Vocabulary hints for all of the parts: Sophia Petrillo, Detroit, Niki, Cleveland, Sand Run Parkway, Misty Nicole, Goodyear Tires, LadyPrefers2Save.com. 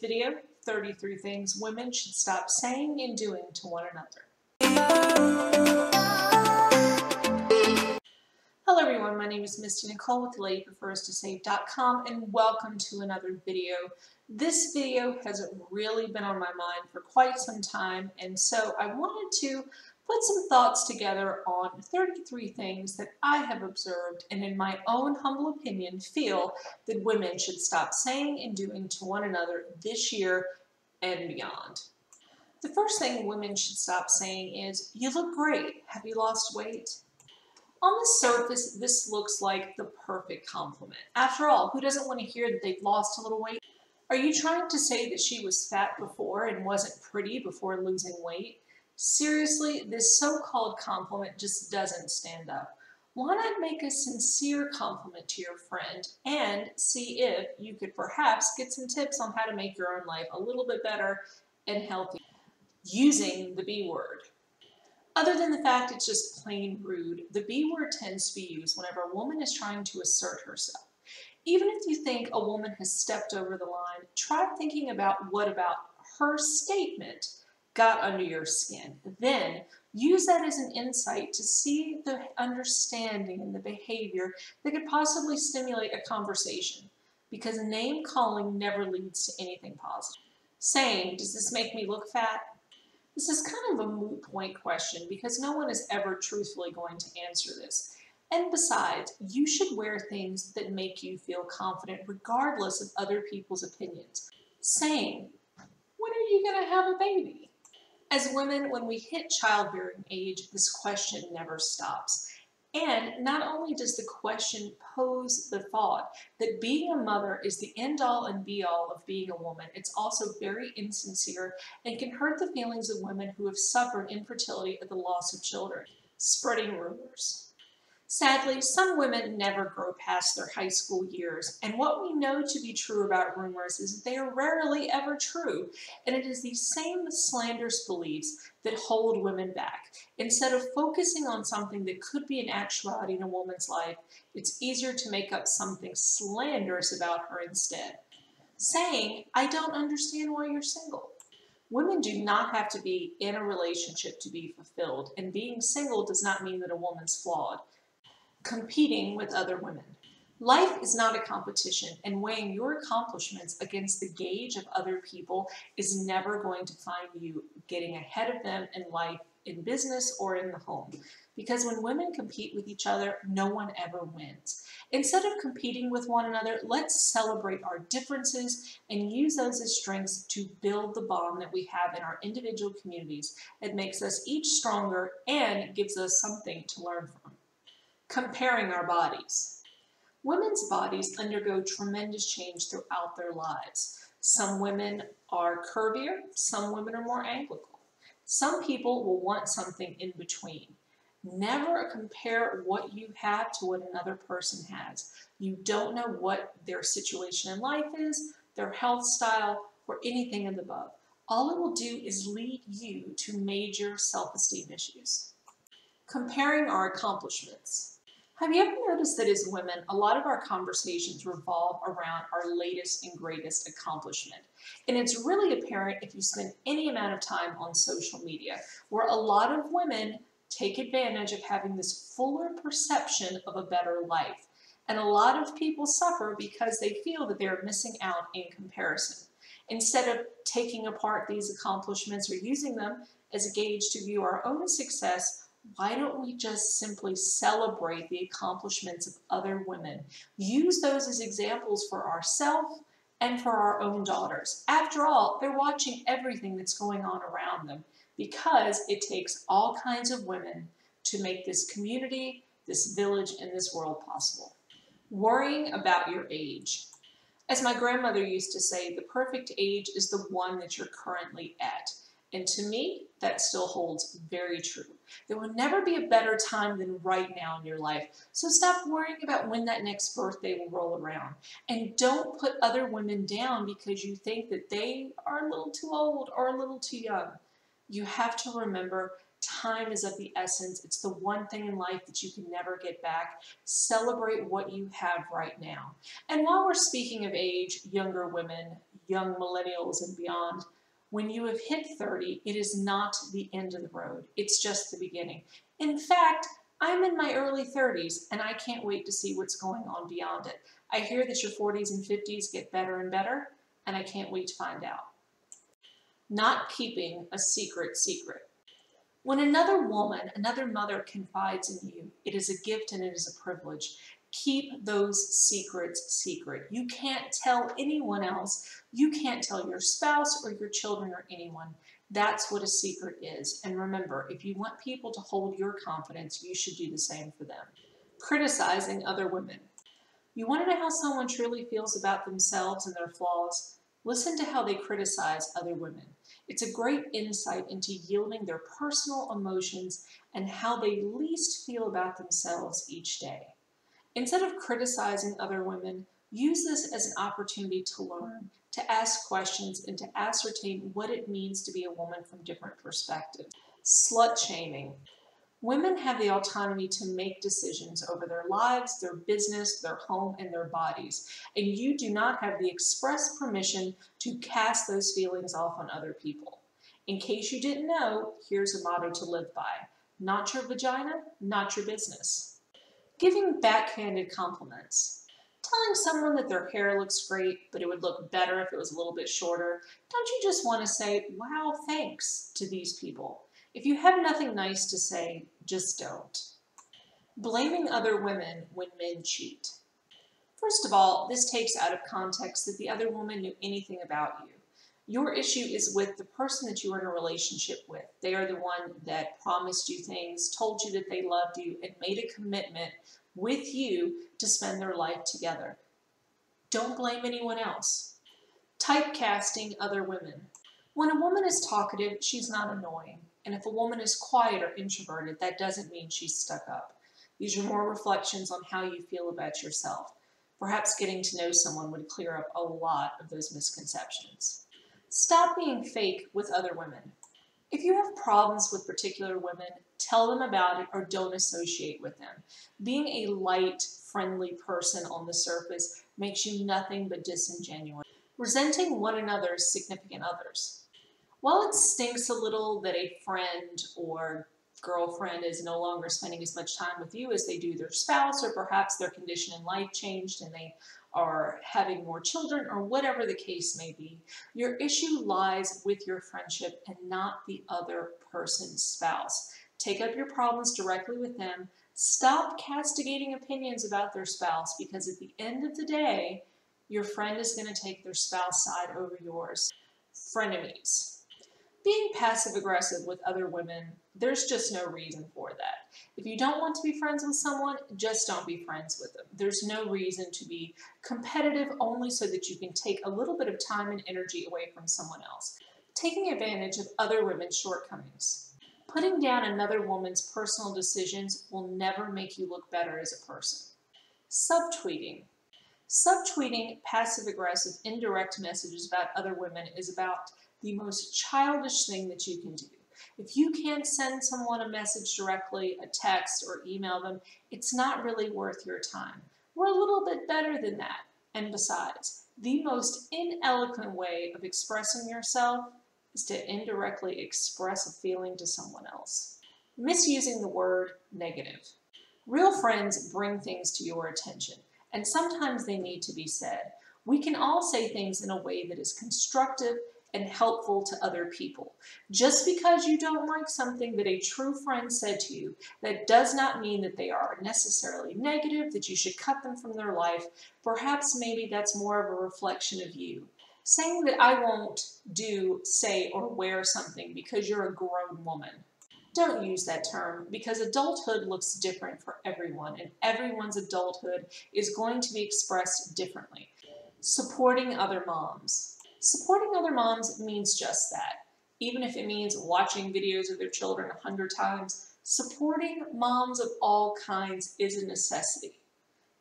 Video 33 Things Women Should Stop Saying and Doing to One Another. Hello everyone, my name is Misty Nicole with LadyPrefers2Save.com and welcome to another video. This video has really been on my mind for quite some time, and so I wanted to put some thoughts together on 33 things that I have observed and in my own humble opinion feel that women should stop saying and doing to one another this year and beyond. The first thing women should stop saying is, "You look great. Have you lost weight?" On the surface, this looks like the perfect compliment. After all, who doesn't want to hear that they've lost a little weight? Are you trying to say that she was fat before and wasn't pretty before losing weight? Seriously, this so-called compliment just doesn't stand up. Why not make a sincere compliment to your friend and see if you could perhaps get some tips on how to make your own life a little bit better and healthier using the B word? Other than the fact it's just plain rude, the B word tends to be used whenever a woman is trying to assert herself. Even if you think a woman has stepped over the line, try thinking about what about her statement got under your skin. Then use that as an insight to see the understanding and the behavior that could possibly stimulate a conversation, because name calling never leads to anything positive. Saying, "Does this make me look fat?" This is kind of a moot point question because no one is ever truthfully going to answer this. And besides, you should wear things that make you feel confident regardless of other people's opinions. Saying, "When are you going to have a baby?" As women, when we hit childbearing age, this question never stops. And not only does the question pose the thought that being a mother is the end-all and be-all of being a woman, it's also very insincere and can hurt the feelings of women who have suffered infertility at the loss of children, spreading rumors. Sadly, some women never grow past their high school years, and what we know to be true about rumors is that they are rarely ever true, and it is these same slanderous beliefs that hold women back. Instead of focusing on something that could be an actuality in a woman's life, it's easier to make up something slanderous about her instead. Saying, "I don't understand why you're single." Women do not have to be in a relationship to be fulfilled, and being single does not mean that a woman's flawed. Competing with other women. Life is not a competition, and weighing your accomplishments against the gauge of other people is never going to find you getting ahead of them in life, in business, or in the home. Because when women compete with each other, no one ever wins. Instead of competing with one another, let's celebrate our differences and use those as strengths to build the bond that we have in our individual communities. It makes us each stronger and gives us something to learn from. Comparing our bodies. Women's bodies undergo tremendous change throughout their lives. Some women are curvier, some women are more anglical. Some people will want something in between. Never compare what you have to what another person has. You don't know what their situation in life is, their health style, or anything of the above. All it will do is lead you to major self-esteem issues. Comparing our accomplishments. Have you ever noticed that as women, a lot of our conversations revolve around our latest and greatest accomplishment? And it's really apparent if you spend any amount of time on social media, where a lot of women take advantage of having this fuller perception of a better life. And a lot of people suffer because they feel that they're missing out in comparison. Instead of taking apart these accomplishments or using them as a gauge to view our own success, why don't we just simply celebrate the accomplishments of other women? Use those as examples for ourselves and for our own daughters. After all, they're watching everything that's going on around them, because it takes all kinds of women to make this community, this village, and this world possible. Worrying about your age. As my grandmother used to say, the perfect age is the one that you're currently at. And to me, that still holds very true. There will never be a better time than right now in your life. So stop worrying about when that next birthday will roll around. And don't put other women down because you think that they are a little too old or a little too young. You have to remember, time is of the essence. It's the one thing in life that you can never get back. Celebrate what you have right now. And while we're speaking of age, younger women, young millennials and beyond, when you have hit 30, it is not the end of the road. It's just the beginning. In fact, I'm in my early 30s and I can't wait to see what's going on beyond it. I hear that your 40s and 50s get better and better, and I can't wait to find out. Not keeping a secret. When another woman, another mother confides in you, it is a gift and it is a privilege. Keep those secrets secret. You can't tell anyone else. You can't tell your spouse or your children or anyone. That's what a secret is. And remember, if you want people to hold your confidence, you should do the same for them. Criticizing other women. You want to know how someone truly feels about themselves and their flaws? Listen to how they criticize other women. It's a great insight into yielding their personal emotions and how they least feel about themselves each day. Instead of criticizing other women, use this as an opportunity to learn, to ask questions, and to ascertain what it means to be a woman from different perspectives. Slut-shaming. Women have the autonomy to make decisions over their lives, their business, their home, and their bodies, and you do not have the express permission to cast those feelings off on other people. In case you didn't know, here's a motto to live by. Not your vagina, not your business. Giving backhanded compliments. Telling someone that their hair looks great, but it would look better if it was a little bit shorter. Don't you just want to say, wow, thanks, to these people? If you have nothing nice to say, just don't. Blaming other women when men cheat. First of all, this takes out of context that the other woman knew anything about you. Your issue is with the person that you are in a relationship with. They are the one that promised you things, told you that they loved you, and made a commitment with you to spend their life together. Don't blame anyone else. Typecasting other women. When a woman is talkative, she's not annoying. And if a woman is quiet or introverted, that doesn't mean she's stuck up. These are more reflections on how you feel about yourself. Perhaps getting to know someone would clear up a lot of those misconceptions. Stop being fake with other women. If you have problems with particular women, tell them about it or don't associate with them. Being a light, friendly person on the surface makes you nothing but disingenuous. Resenting one another's significant others. While it stinks a little that a friend or girlfriend is no longer spending as much time with you as they do their spouse, or perhaps their condition in life changed and they are having more children, or whatever the case may be, your issue lies with your friendship and not the other person's spouse. Take up your problems directly with them. Stop castigating opinions about their spouse, because at the end of the day, your friend is going to take their spouse's side over yours. Frenemies. Being passive-aggressive with other women, there's just no reason for that. If you don't want to be friends with someone, just don't be friends with them. There's no reason to be competitive only so that you can take a little bit of time and energy away from someone else. Taking advantage of other women's shortcomings. Putting down another woman's personal decisions will never make you look better as a person. Subtweeting. Subtweeting passive-aggressive indirect messages about other women is about the most childish thing that you can do. If you can't send someone a message directly, a text, or email them, it's not really worth your time. We're a little bit better than that. And besides, the most ineloquent way of expressing yourself is to indirectly express a feeling to someone else. Misusing the word negative. Real friends bring things to your attention, and sometimes they need to be said. We can all say things in a way that is constructive and helpful to other people. Just because you don't like something that a true friend said to you, that does not mean that they are necessarily negative, that you should cut them from their life. Perhaps maybe that's more of a reflection of you. Saying that I won't do, say, or wear something because you're a grown woman. Don't use that term, because adulthood looks different for everyone, and everyone's adulthood is going to be expressed differently. Supporting other moms. Supporting other moms means just that. Even if it means watching videos of their children 100 times, supporting moms of all kinds is a necessity.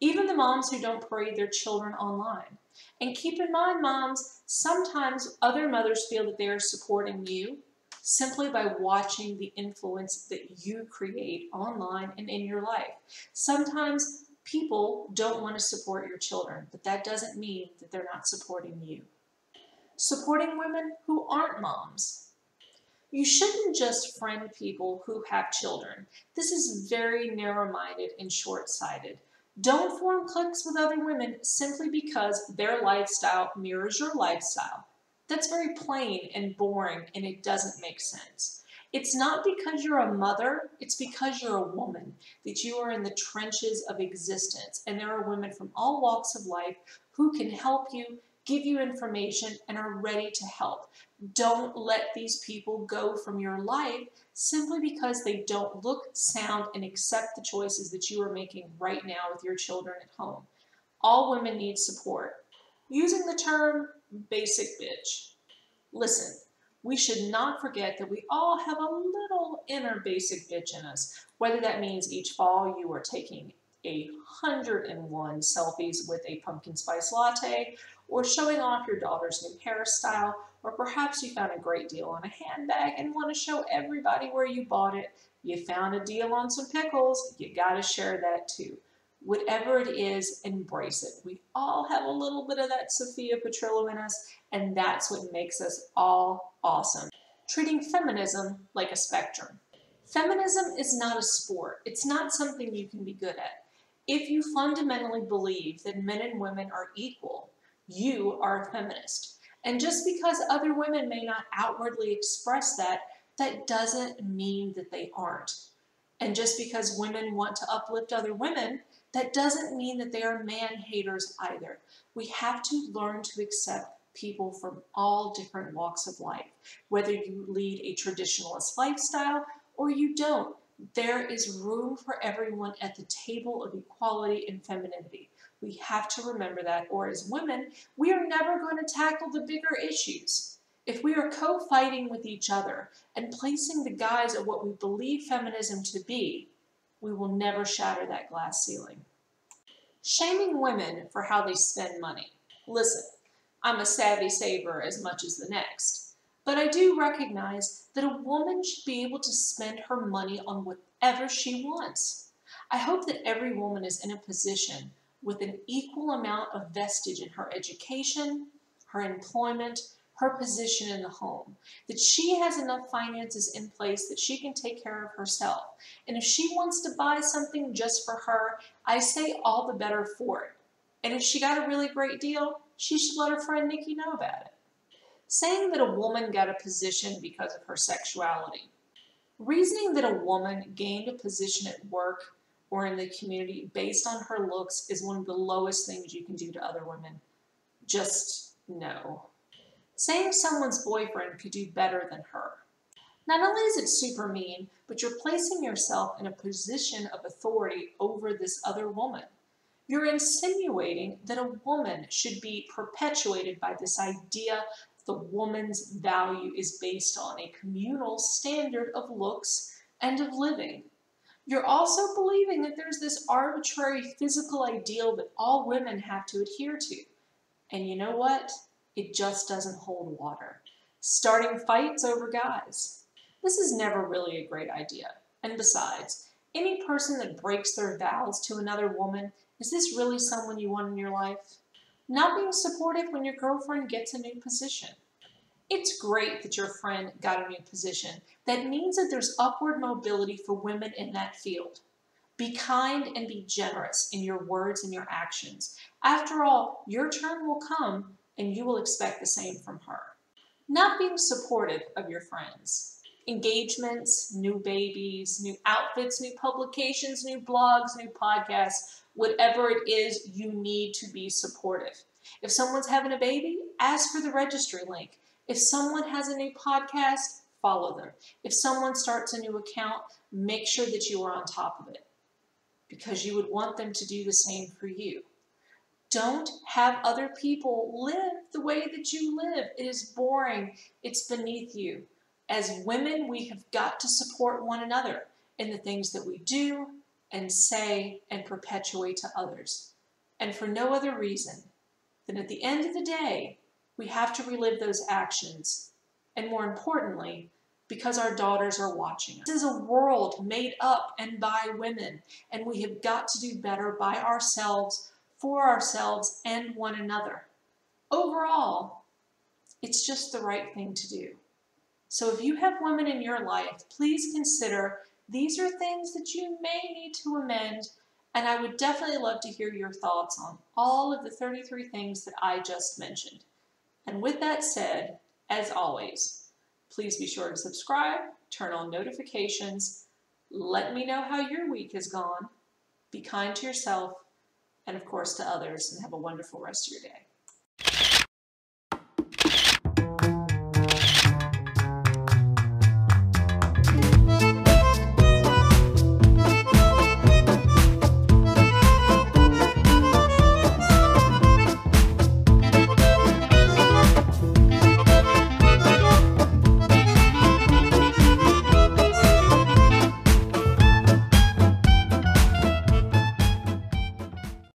Even the moms who don't parade their children online. And keep in mind, moms, sometimes other mothers feel that they are supporting you simply by watching the influence that you create online and in your life. Sometimes people don't want to support your children, but that doesn't mean that they're not supporting you. supporting women who aren't moms. You shouldn't just friend people who have children. This is very narrow-minded and short-sighted. Don't form cliques with other women simply because their lifestyle mirrors your lifestyle. That's very plain and boring, and it doesn't make sense. It's not because you're a mother, it's because you're a woman, that you are in the trenches of existence, and there are women from all walks of life who can help you, give you information, and are ready to help. Don't let these people go from your life simply because they don't look, sound, and accept the choices that you are making right now with your children at home. All women need support. Using the term basic bitch. Listen, we should not forget that we all have a little inner basic bitch in us, whether that means each fall you are taking 101 selfies with a pumpkin spice latte, or showing off your daughter's new hairstyle, or perhaps you found a great deal on a handbag and want to show everybody where you bought it. You found a deal on some pickles, you gotta share that too. Whatever it is, embrace it. We all have a little bit of that Sophia Petrillo in us, and that's what makes us all awesome. Treating feminism like a spectrum. Feminism is not a sport. It's not something you can be good at. If you fundamentally believe that men and women are equal, you are a feminist. And just because other women may not outwardly express that, that doesn't mean that they aren't. And just because women want to uplift other women, that doesn't mean that they are man-haters either. We have to learn to accept people from all different walks of life. Whether you lead a traditionalist lifestyle or you don't, there is room for everyone at the table of equality and femininity. We have to remember that, or as women, we are never going to tackle the bigger issues. If we are co-fighting with each other and placing the guise of what we believe feminism to be, we will never shatter that glass ceiling. Shaming women for how they spend money. Listen, I'm a savvy saver as much as the next, but I do recognize that a woman should be able to spend her money on whatever she wants. I hope that every woman is in a position with an equal amount of vestige in her education, her employment, her position in the home, that she has enough finances in place that she can take care of herself. And if she wants to buy something just for her, I say all the better for it. And if she got a really great deal, she should let her friend Niki know about it. Saying that a woman got a position because of her sexuality. Reasoning that a woman gained a position at work or in the community based on her looks is one of the lowest things you can do to other women. Just no. Saying someone's boyfriend could do better than her. Not only is it super mean, but you're placing yourself in a position of authority over this other woman. You're insinuating that a woman should be perpetuated by this idea the woman's value is based on a communal standard of looks and of living. You're also believing that there's this arbitrary physical ideal that all women have to adhere to. And you know what? It just doesn't hold water. Starting fights over guys. This is never really a great idea. And besides, any person that breaks their vows to another woman, is this really someone you want in your life? Not being supportive when your girlfriend gets a new position. It's great that your friend got a new position. That means that there's upward mobility for women in that field. Be kind and be generous in your words and your actions. After all, your turn will come, and you will expect the same from her. Not being supportive of your friends. Engagements, new babies, new outfits, new publications, new blogs, new podcasts, whatever it is, you need to be supportive. If someone's having a baby, ask for the registry link. If someone has a new podcast, follow them. If someone starts a new account, make sure that you are on top of it, because you would want them to do the same for you. Don't have other people live the way that you live. It is boring. It's beneath you. As women, we have got to support one another in the things that we do and say and perpetuate to others. And for no other reason than at the end of the day, we have to relive those actions. And more importantly, because our daughters are watching us. This is a world made up and by women, and we have got to do better by ourselves, for ourselves and one another. Overall, It's just the right thing to do. So if you have women in your life, please consider these are things that you may need to amend, and I would definitely love to hear your thoughts on all of the 33 things that I just mentioned. And with that said, as always, please be sure to subscribe, turn on notifications, let me know how your week has gone, be kind to yourself, and of course to others, and have a wonderful rest of your day.